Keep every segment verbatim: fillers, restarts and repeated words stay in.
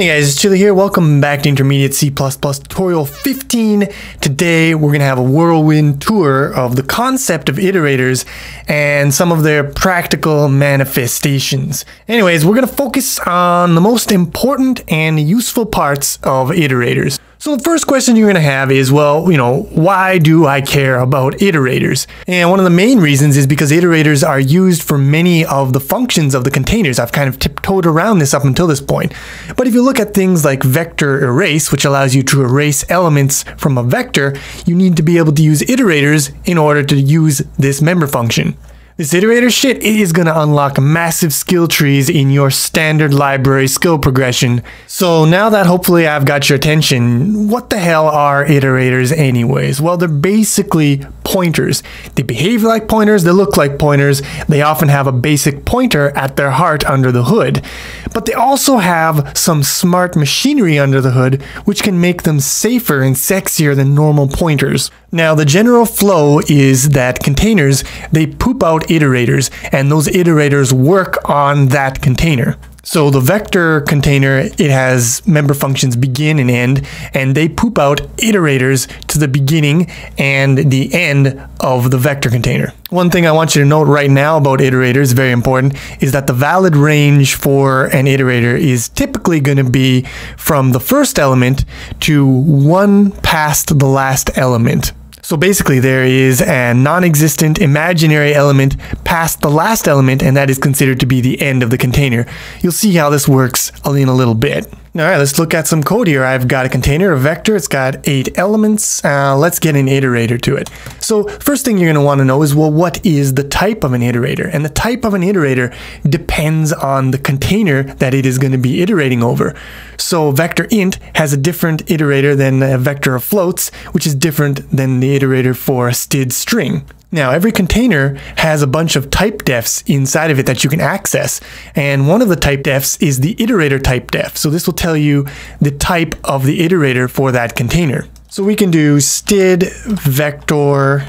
Hey guys, it's Chili here. Welcome back to Intermediate C plus plus tutorial fifteen. Today we're going to have a whirlwind tour of the concept of iterators and some of their practical manifestations. Anyways, we're going to focus on the most important and useful parts of iterators. So the first question you're going to have is, well, you know, why do I care about iterators? And one of the main reasons is because iterators are used for many of the functions of the containers. I've kind of tiptoed around this up until this point. But if you look at things like vector erase, which allows you to erase elements from a vector, you need to be able to use iterators in order to use this member function. This iterator shit, it is going to unlock massive skill trees in your standard library skill progression. So now that hopefully I've got your attention, what the hell are iterators anyways? Well, they're basically pointers. They behave like pointers, they look like pointers, they often have a basic pointer at their heart under the hood. But they also have some smart machinery under the hood, which can make them safer and sexier than normal pointers. Now, the general flow is that containers, they poop out iterators, and those iterators work on that container. So the vector container, it has member functions begin and end, and they poop out iterators to the beginning and the end of the vector container. One thing I want you to note right now about iterators, very important, is that the valid range for an iterator is typically going to be from the first element to one past the last element. So basically there is a non-existent imaginary element past the last element, and that is considered to be the end of the container. You'll see how this works in a little bit. All right, let's look at some code here. I've got a container, a vector, it's got eight elements. Uh, let's get an iterator to it. So first thing you're gonna wanna know is, well, what is the type of an iterator? And the type of an iterator depends on the container that it is gonna be iterating over. So vector int has a different iterator than a vector of floats, which is different than the iterator for a std string. Now, every container has a bunch of type defs inside of it that you can access, and one of the type defs is the iterator type def. So this will tell you the type of the iterator for that container. So we can do std vector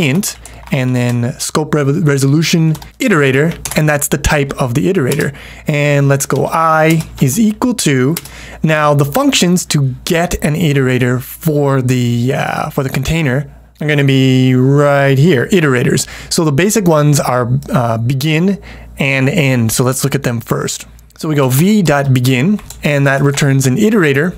int and then scope resolution iterator, and that's the type of the iterator. And let's go I is equal to, now the functions to get an iterator for the uh, for the container are going to be right here, iterators. So the basic ones are uh, begin and end. So let's look at them first. So we go v.begin, and that returns an iterator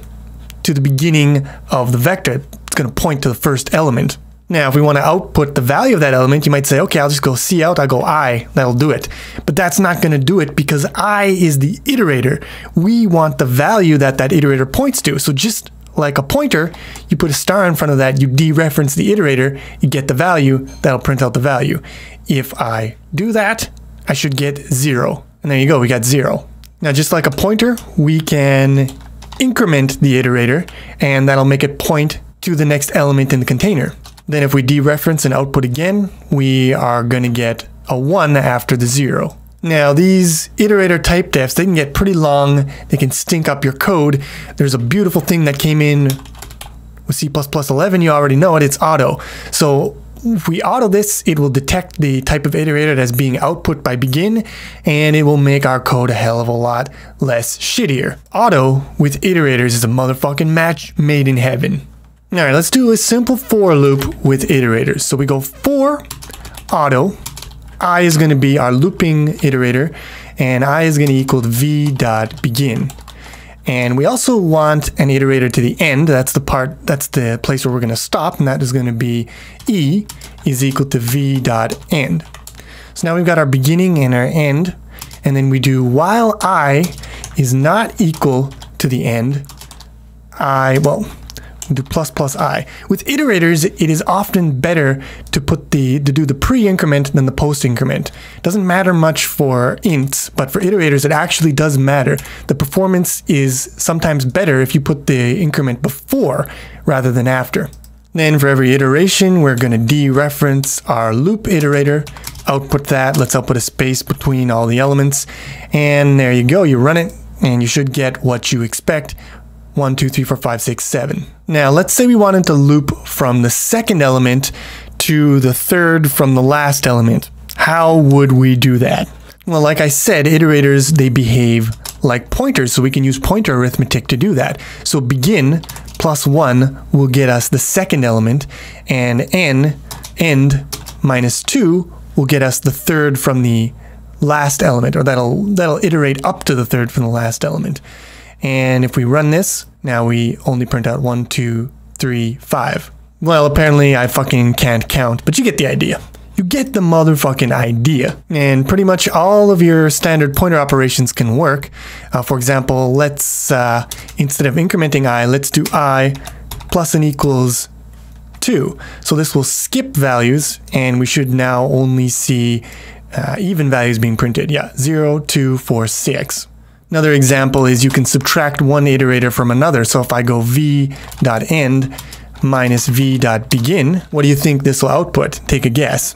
to the beginning of the vector. It's going to point to the first element. Now, if we want to output the value of that element, you might say, okay, I'll just go C out, I'll go I, that'll do it. But that's not going to do it because I is the iterator. We want the value that that iterator points to. So just like a pointer, you put a star in front of that, you dereference the iterator, you get the value, that'll print out the value. If I do that, I should get zero. And there you go, we got zero. Now, just like a pointer, we can increment the iterator, and that'll make it point to the next element in the container. Then if we dereference and output again, we are going to get a one after the zero. Now, these iterator type defs, they can get pretty long. They can stink up your code. There's a beautiful thing that came in with C plus plus eleven. You already know it. It's auto. So if we auto this, it will detect the type of iterator that's being output by begin, and it will make our code a hell of a lot less shittier. Auto with iterators is a motherfucking match made in heaven. All right, let's do a simple for loop with iterators. So we go for auto. I is going to be our looping iterator, and I is going to equal v.begin. And we also want an iterator to the end. That's the part, that's the place where we're going to stop, and that is going to be E is equal to v.end. So now we've got our beginning and our end, and then we do while I is not equal to the end, I, well, do plus plus I. With iterators, it is often better to put the to do the pre-increment than the post-increment. Doesn't matter much for ints, but for iterators, it actually does matter. The performance is sometimes better if you put the increment before rather than after. Then for every iteration, we're going to dereference our loop iterator, output that. Let's output a space between all the elements, and there you go. You run it, and you should get what you expect. One, two, three, four, five, six, seven. Now, let's say we wanted to loop from the second element to the third from the last element. How would we do that? Well, like I said, iterators, they behave like pointers, so we can use pointer arithmetic to do that. So begin plus one will get us the second element, and n, end minus two will get us the third from the last element, or that'll that'll iterate up to the third from the last element. And if we run this, now we only print out one, two, three, five. Well, apparently I fucking can't count, but you get the idea. You get the motherfucking idea. And pretty much all of your standard pointer operations can work. Uh, for example, let's, uh, instead of incrementing I, let's do I plus and equals two. So this will skip values, and we should now only see uh, even values being printed. Yeah, zero, two, four, six. Another example is you can subtract one iterator from another. So if I go v.end minus v.begin, what do you think this will output? Take a guess.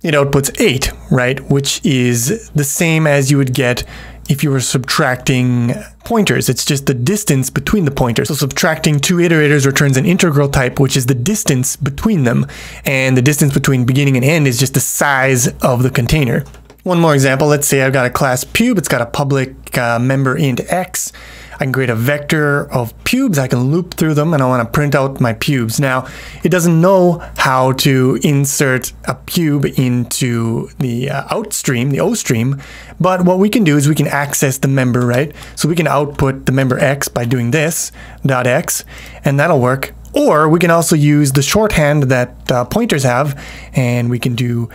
It outputs eight, right? Which is the same as you would get if you were subtracting pointers. It's just the distance between the pointers. So subtracting two iterators returns an integral type, which is the distance between them. And the distance between beginning and end is just the size of the container. One more example, let's say I've got a class pube, it's got a public uh, member int x. I can create a vector of pubes, I can loop through them, and I want to print out my pubes. Now, it doesn't know how to insert a pube into the uh, out stream, the O stream, but what we can do is we can access the member, right? So we can output the member x by doing this, dot x, and that'll work. Or we can also use the shorthand that uh, pointers have, and we can do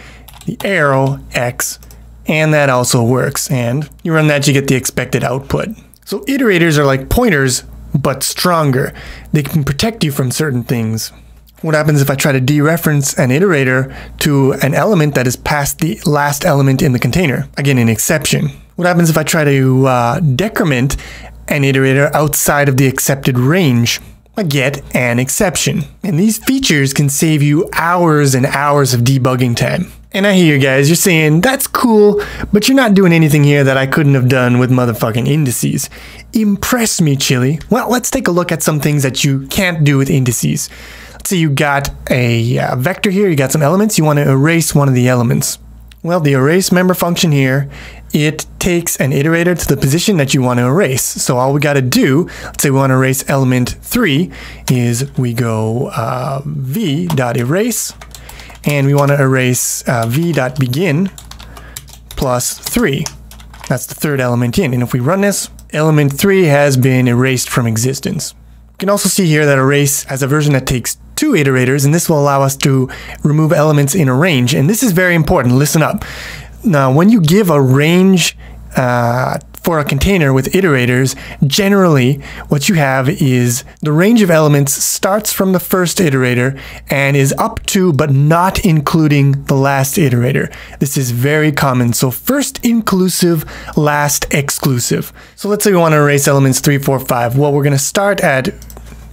the arrow x, and that also works. And you run that, you get the expected output. So iterators are like pointers, but stronger. They can protect you from certain things. What happens if I try to dereference an iterator to an element that is past the last element in the container? Again, an exception. What happens if I try to uh, decrement an iterator outside of the accepted range? I get an exception. And these features can save you hours and hours of debugging time. And I hear you guys, you're saying, that's cool, but you're not doing anything here that I couldn't have done with motherfucking indices. Impress me, Chili. Well, let's take a look at some things that you can't do with indices. Let's say you got a uh, vector here, you got some elements, you want to erase one of the elements. Well, the erase member function here, it takes an iterator to the position that you want to erase. So all we got to do, let's say we want to erase element three, is we go uh, v.erase, and we want to erase uh, v.begin plus three. That's the third element in. And if we run this, element three has been erased from existence. You can also see here that erase has a version that takes two iterators, and this will allow us to remove elements in a range. And this is very important. Listen up. Now, when you give a range uh, for a container with iterators, generally what you have is the range of elements starts from the first iterator and is up to but not including the last iterator. This is very common. So first inclusive, last exclusive. So let's say we want to erase elements three, four, five. Well, we're going to start at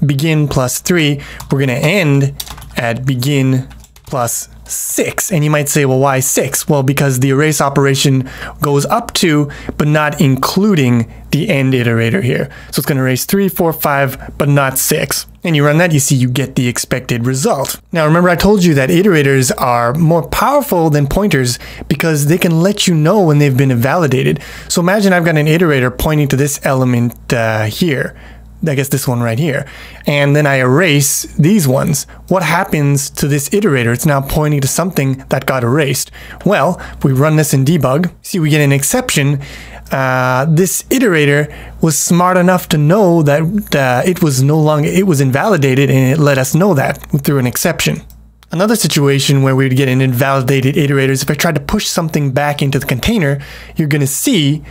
begin plus three. We're going to end at begin plus six. And you might say, well, why six? Well, because the erase operation goes up to, but not including the end iterator here. So it's going to erase three, four, five, but not six. And you run that, you see you get the expected result. Now, remember I told you that iterators are more powerful than pointers because they can let you know when they've been invalidated. So imagine I've got an iterator pointing to this element uh, here. I guess this one right here, and then I erase these ones. What happens to this iterator? It's now pointing to something that got erased. Well, if we run this in debug, see we get an exception. Uh, this iterator was smart enough to know that uh, it was no longer, it was invalidated, and it let us know that through an exception. Another situation where we'd get an invalidated iterator is if I tried to push something back into the container, you're going to see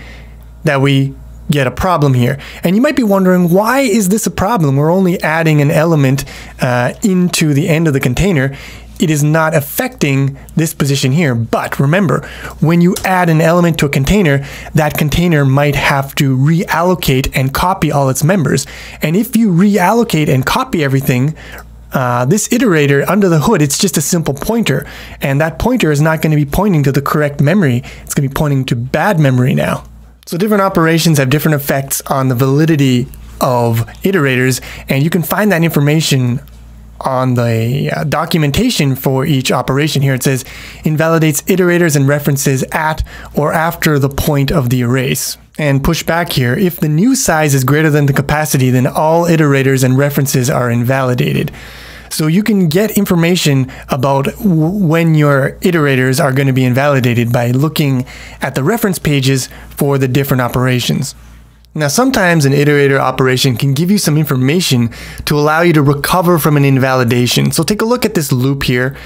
that we get a problem here. And you might be wondering, why is this a problem? We're only adding an element uh, into the end of the container. It is not affecting this position here. But remember, when you add an element to a container, that container might have to reallocate and copy all its members. And if you reallocate and copy everything, Uh, this iterator under the hood, it's just a simple pointer, and that pointer is not going to be pointing to the correct memory. It's going to be pointing to bad memory now. So different operations have different effects on the validity of iterators, and you can find that information on the uh, documentation for each operation here, it says invalidates iterators and references at or after the point of the erase. And push back here, if the new size is greater than the capacity, then all iterators and references are invalidated. So you can get information about when your iterators are going to be invalidated by looking at the reference pages for the different operations. Now, sometimes an iterator operation can give you some information to allow you to recover from an invalidation. So take a look at this loop here,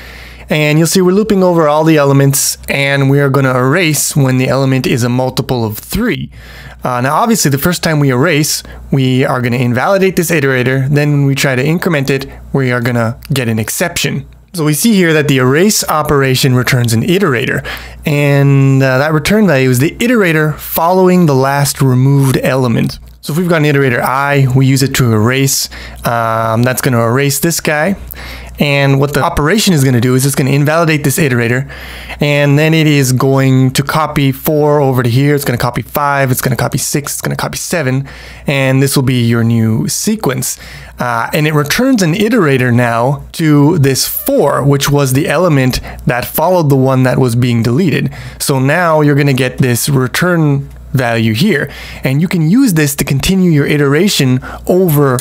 and you'll see we're looping over all the elements, and we are going to erase when the element is a multiple of three. Uh, now, obviously, the first time we erase, we are going to invalidate this iterator. Then when we try to increment it, we are going to get an exception. So we see here that the erase operation returns an iterator, and uh, that return value is the iterator following the last removed element. So if we've got an iterator I, we use it to erase. Um, that's going to erase this guy. And what the operation is going to do is it's going to invalidate this iterator, and then it is going to copy four over to here. It's going to copy five. It's going to copy six. It's going to copy seven. And this will be your new sequence. Uh, and it returns an iterator now to this four, which was the element that followed the one that was being deleted. So now you're going to get this return value here, and you can use this to continue your iteration over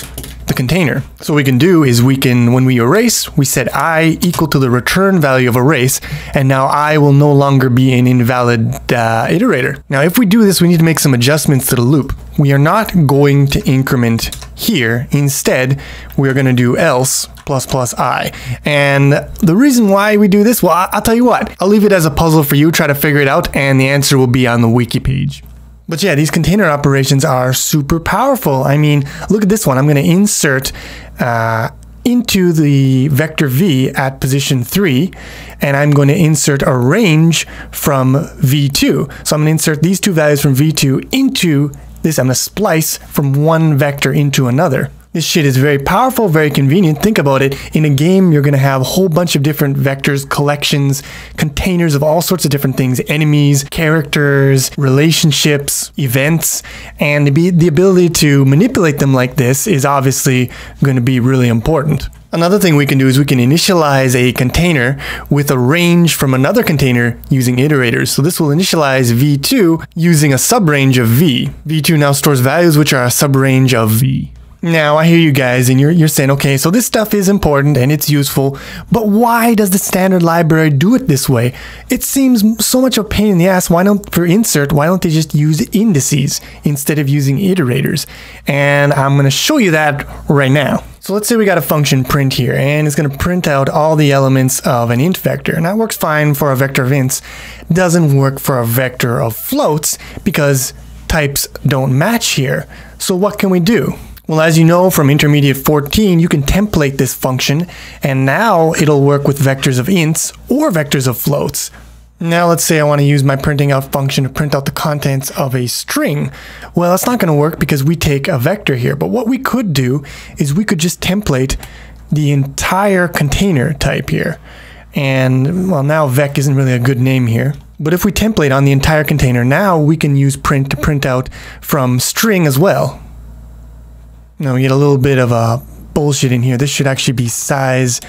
the container. So what we can do is we can, when we erase, we set I equal to the return value of erase, and now I will no longer be an invalid uh, iterator. Now, if we do this, we need to make some adjustments to the loop. We are not going to increment here. Instead, we are going to do else plus plus I. And the reason why we do this, well, I'll tell you what, I'll leave it as a puzzle for you. Try to figure it out, and the answer will be on the wiki page. But yeah, these container operations are super powerful. I mean, look at this one. I'm going to insert uh, into the vector v at position three, and I'm going to insert a range from v two. So I'm going to insert these two values from v two into this. I'm going to splice from one vector into another. This shit is very powerful, very convenient. Think about it. In a game, you're going to have a whole bunch of different vectors, collections, containers of all sorts of different things, enemies, characters, relationships, events, and the ability to manipulate them like this is obviously going to be really important. Another thing we can do is we can initialize a container with a range from another container using iterators. So this will initialize v two using a subrange of v. v two now stores values which are a subrange of v. Now, I hear you guys, and you're, you're saying, okay, so this stuff is important and it's useful, but why does the standard library do it this way? It seems so much of a pain in the ass. Why don't, for insert, why don't they just use indices instead of using iterators? And I'm going to show you that right now. So let's say we got a function print here, and it's going to print out all the elements of an int vector. And that works fine for a vector of ints. Doesn't work for a vector of floats because types don't match here. So what can we do? Well, as you know from Intermediate fourteen, you can template this function, and now it'll work with vectors of ints or vectors of floats. Now let's say I want to use my printing out function to print out the contents of a string. Well, that's not going to work because we take a vector here, but what we could do is we could just template the entire container type here. And, well, now vec isn't really a good name here. But if we template on the entire container, now we can use print to print out from string as well. Now we get a little bit of a bullshit in here. This should actually be size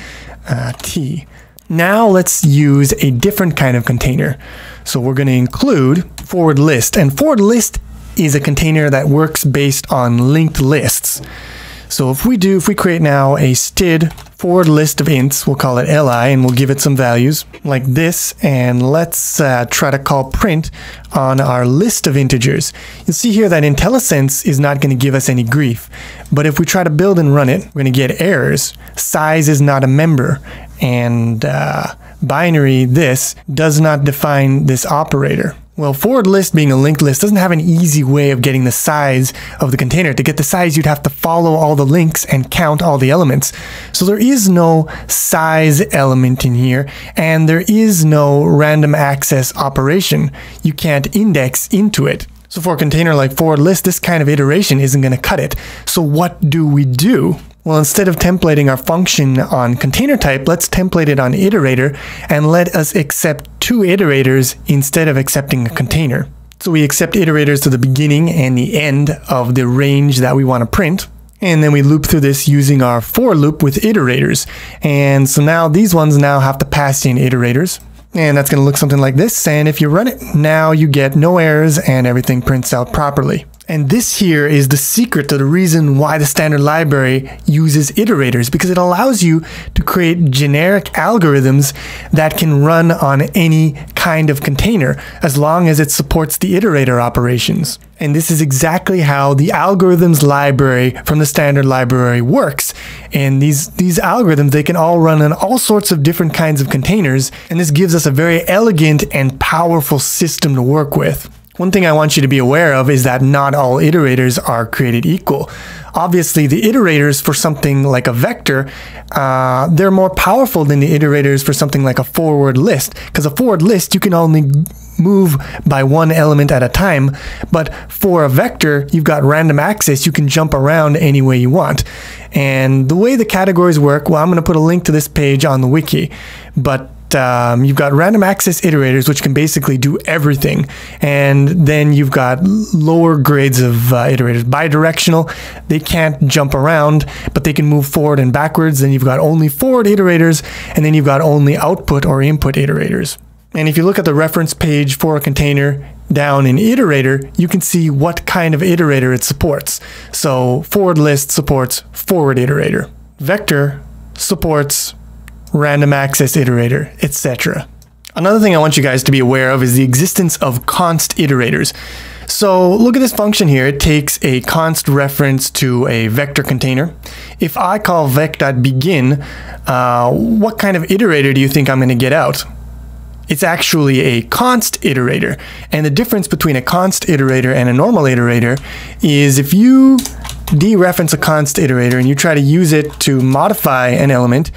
uh, t. Now let's use a different kind of container. So we're going to include forward list, and forward list is a container that works based on linked lists. So if we do, if we create now a std forward list of ints, we'll call it li, and we'll give it some values like this, and let's uh, try to call print on our list of integers. You'll see here that IntelliSense is not going to give us any grief, but if we try to build and run it, we're going to get errors. Size is not a member, and uh, binary this does not define this operator. Well, forward list being a linked list doesn't have an easy way of getting the size of the container. To get the size, you'd have to follow all the links and count all the elements. So there is no size element in here, and there is no random access operation. You can't index into it. So for a container like forward list, this kind of iteration isn't going to cut it. So what do we do? Well, instead of templating our function on container type, let's template it on iterator, and let us accept two iterators instead of accepting a container. So we accept iterators to the beginning and the end of the range that we want to print. and then we loop through this using our for loop with iterators. And so now these ones now have to pass in iterators, and that's going to look something like this. And if you run it, now you get no errors and everything prints out properly. And this here is the secret to the reason why the standard library uses iterators, because it allows you to create generic algorithms that can run on any kind of container as long as it supports the iterator operations. And this is exactly how the algorithms library from the standard library works. And these, these algorithms, they can all run on all sorts of different kinds of containers. And this gives us a very elegant and powerful system to work with. One thing I want you to be aware of is that not all iterators are created equal. Obviously, the iterators for something like a vector, uh, they're more powerful than the iterators for something like a forward list, because a forward list, you can only move by one element at a time, but for a vector, you've got random access, you can jump around any way you want. And the way the categories work, well, I'm going to put a link to this page on the wiki, but Um, you've got random access iterators, which can basically do everything. And then you've got lower grades of uh, iterators. Bidirectional, they can't jump around, but they can move forward and backwards. Then you've got only forward iterators, and then you've got only output or input iterators. And if you look at the reference page for a container down in iterator, you can see what kind of iterator it supports. So forward list supports forward iterator. Vector supports random access iterator, et cetera. Another thing I want you guys to be aware of is the existence of const iterators. So look at this function here. It takes a const reference to a vector container. If I call vec.begin, uh, what kind of iterator do you think I'm going to get out? It's actually a const iterator. And the difference between a const iterator and a normal iterator is if you dereference a const iterator and you try to use it to modify an element,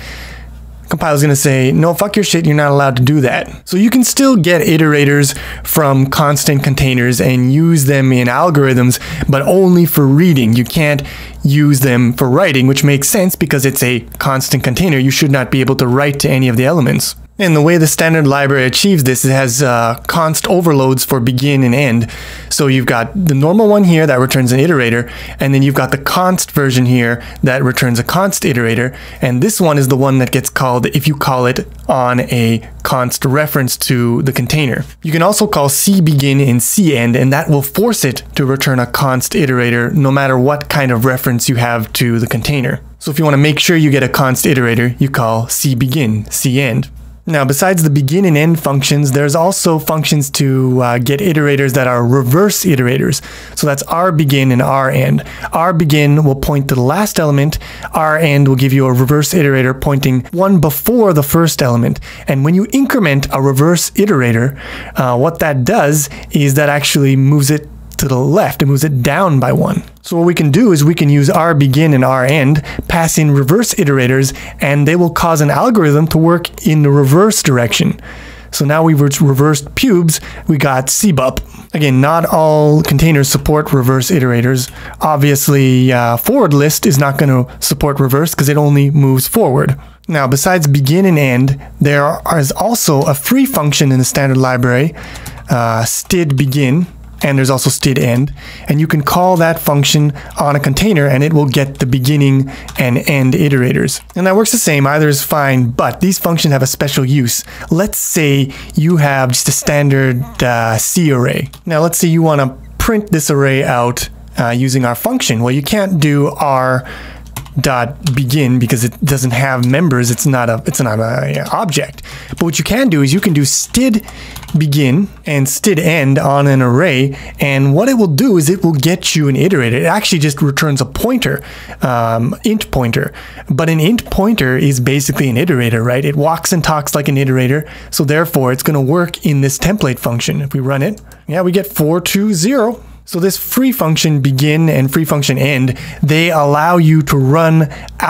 compiler's going to say, no, fuck your shit, you're not allowed to do that. So you can still get iterators from constant containers and use them in algorithms, but only for reading. You can't use them for writing, which makes sense because it's a constant container. You should not be able to write to any of the elements. And the way the standard library achieves this, it has uh, const overloads for begin and end. So you've got the normal one here that returns an iterator, and then you've got the const version here that returns a const iterator. And this one is the one that gets called if you call it on a const reference to the container. You can also call cbegin and cend, and that will force it to return a const iterator no matter what kind of reference you have to the container. So if you want to make sure you get a const iterator, you call cbegin, cend. Now, besides the begin and end functions, there's also functions to uh, get iterators that are reverse iterators. So that's rbegin and rend. Rbegin will point to the last element. Rend will give you a reverse iterator pointing one before the first element. And when you increment a reverse iterator, uh, what that does is that actually moves it to the left. It moves it down by one. So what we can do is we can use rbegin and rend, pass in reverse iterators, and they will cause an algorithm to work in the reverse direction. So now we've reversed pubes, we got cbup. Again, not all containers support reverse iterators. Obviously, uh, forward list is not going to support reverse because it only moves forward. Now, besides begin and end, there is also a free function in the standard library, uh, std::begin. And there's also std::end, and you can call that function on a container and it will get the beginning and end iterators. And that works the same, either is fine, but these functions have a special use. Let's say you have just a standard uh, C array. Now let's say you want to print this array out uh, using our function. Well, you can't do r dot begin because it doesn't have members. It's not a it's not a uh, object. But what you can do is you can do std begin and std end on an array, and what it will do is it will get you an iterator. It actually just returns a pointer, um, int pointer. But an int pointer is basically an iterator, right? It walks and talks like an iterator, so therefore it's going to work in this template function. If we run it, yeah, we get four two zero. So this free function begin and free function end, they allow you to run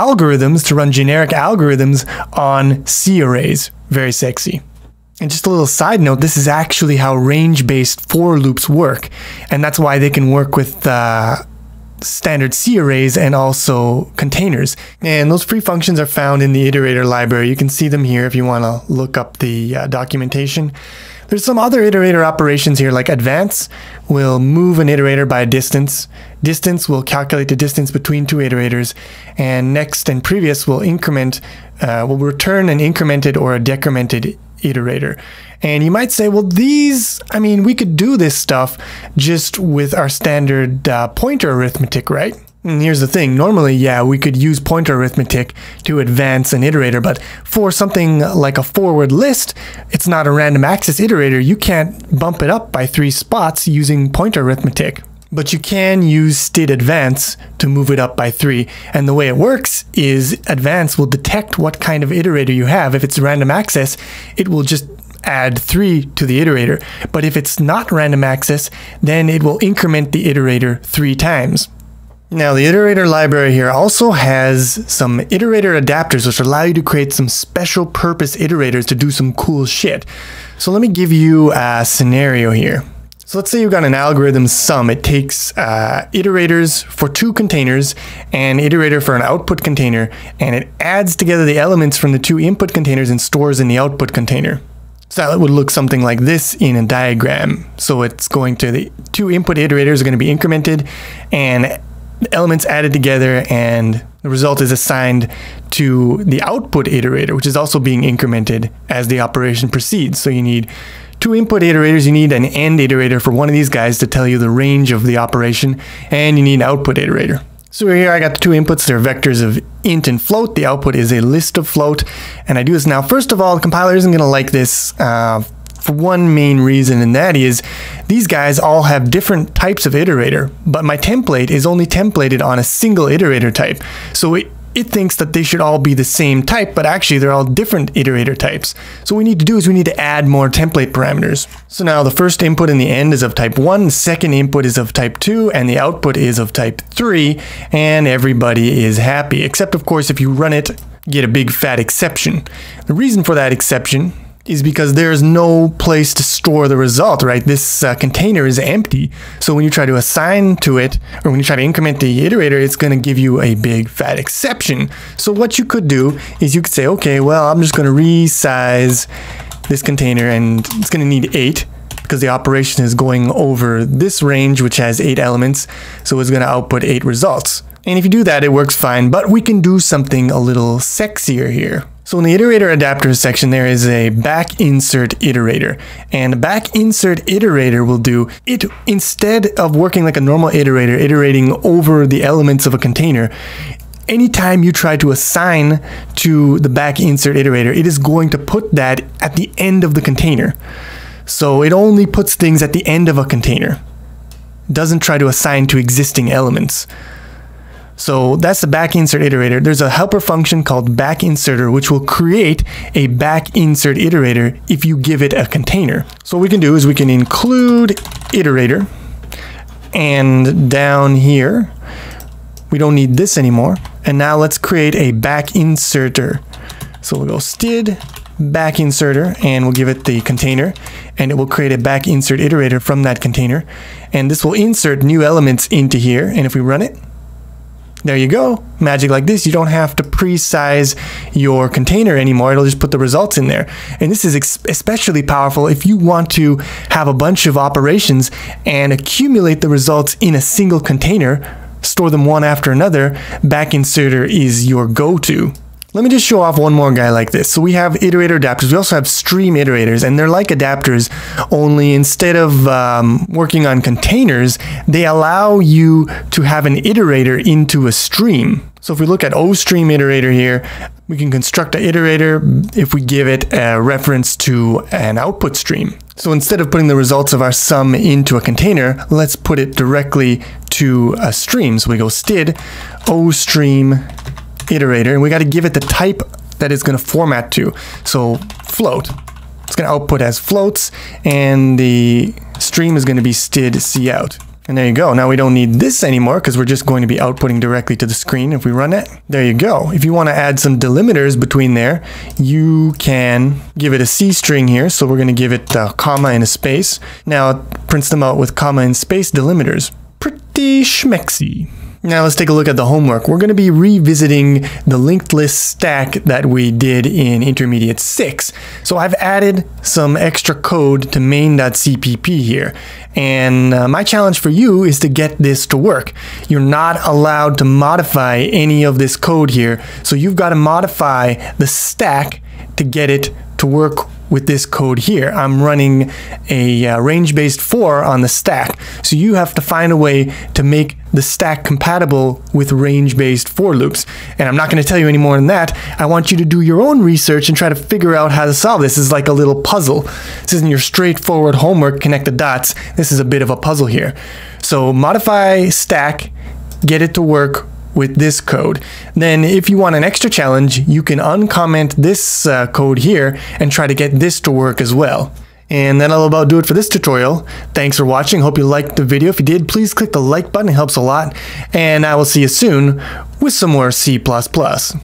algorithms, to run generic algorithms on C arrays. Very sexy. And just a little side note, this is actually how range-based for loops work. And that's why they can work with uh, standard C arrays and also containers. And those free functions are found in the iterator library. You can see them here if you want to look up the uh, documentation. There's some other iterator operations here, like advance will move an iterator by a distance. Distance will calculate the distance between two iterators. And next and previous will increment, uh, will return an incremented or a decremented iterator. And you might say, well, these, I mean, we could do this stuff just with our standard uh, pointer arithmetic, right? And here's the thing, normally, yeah, we could use pointer arithmetic to advance an iterator, but for something like a forward list, it's not a random access iterator, you can't bump it up by three spots using pointer arithmetic. But you can use std::advance to move it up by three. And the way it works is advance will detect what kind of iterator you have. If it's random access, it will just add three to the iterator. But if it's not random access, then it will increment the iterator three times. Now, the iterator library here also has some iterator adapters which allow you to create some special purpose iterators to do some cool shit. So let me give you a scenario here. So let's say you've got an algorithm sum. It takes uh, iterators for two containers, an iterator for an output container, and it adds together the elements from the two input containers and stores in the output container. So it would look something like this in a diagram. So it's going to, the two input iterators are going to be incremented and elements added together, and the result is assigned to the output iterator, which is also being incremented as the operation proceeds. So you need two input iterators, you need an end iterator for one of these guys to tell you the range of the operation, and you need an output iterator. So here I got the two inputs, they're vectors of int and float, the output is a list of float, and I do this now. First of all, the compiler isn't going to like this uh, for one main reason, and that is these guys all have different types of iterator, but my template is only templated on a single iterator type. So it, it thinks that they should all be the same type, but actually they're all different iterator types. So what we need to do is we need to add more template parameters. So now the first input in the end is of type one, the second input is of type two, and the output is of type three, and everybody is happy. Except of course if you run it, you get a big fat exception. The reason for that exception is because there's no place to store the result, right? This uh, container is empty. So when you try to assign to it, or when you try to increment the iterator, it's going to give you a big fat exception. So what you could do is you could say, okay, well, I'm just going to resize this container, and it's going to need eight because the operation is going over this range, which has eight elements. So it's going to output eight results. And if you do that, it works fine, but we can do something a little sexier here. So in the iterator adapters section, there is a back insert iterator, and the back insert iterator will do it instead of working like a normal iterator, iterating over the elements of a container. Anytime you try to assign to the back insert iterator, it is going to put that at the end of the container. So it only puts things at the end of a container. It doesn't try to assign to existing elements. So that's the back insert iterator. There's a helper function called back inserter, which will create a back insert iterator if you give it a container. So what we can do is we can include iterator, and down here, we don't need this anymore. And now let's create a back inserter. So we'll go std back inserter, and we'll give it the container, and it will create a back insert iterator from that container. And this will insert new elements into here. And if we run it, there you go. Magic like this. You don't have to pre-size your container anymore. It'll just put the results in there. And this is especially powerful if you want to have a bunch of operations and accumulate the results in a single container, store them one after another. Back inserter is your go-to. Let me just show off one more guy like this. So we have iterator adapters. We also have stream iterators, and they're like adapters, only instead of um, working on containers, they allow you to have an iterator into a stream. So if we look at ostream iterator here, we can construct an iterator if we give it a reference to an output stream. So instead of putting the results of our sum into a container, let's put it directly to a stream. So we go std ostream iterator, and we got to give it the type that it's going to format to. So float, it's going to output as floats, and the stream is going to be std cout. And there you go. Now we don't need this anymore because we're just going to be outputting directly to the screen. If we run it, there you go. If you want to add some delimiters between there, you can give it a C string here. So we're going to give it a comma and a space. Now it prints them out with comma and space delimiters. Pretty schmexy. Now let's take a look at the homework. We're going to be revisiting the linked list stack that we did in Intermediate six. So I've added some extra code to main.cpp here. And uh, my challenge for you is to get this to work. You're not allowed to modify any of this code here. So you've got to modify the stack to get it to work with this code here. I'm running a uh, range-based for on the stack. So you have to find a way to make the stack compatible with range-based for loops. And I'm not going to tell you any more than that. I want you to do your own research and try to figure out how to solve this. This is like a little puzzle. This isn't your straightforward homework, connect the dots. This is a bit of a puzzle here. So modify stack, get it to work with this code. Then if you want an extra challenge, you can uncomment this uh, code here and try to get this to work as well. And that'll about do it for this tutorial. Thanks for watching. Hope you liked the video. If you did, please click the like button. It helps a lot. And I will see you soon with some more C plus plus.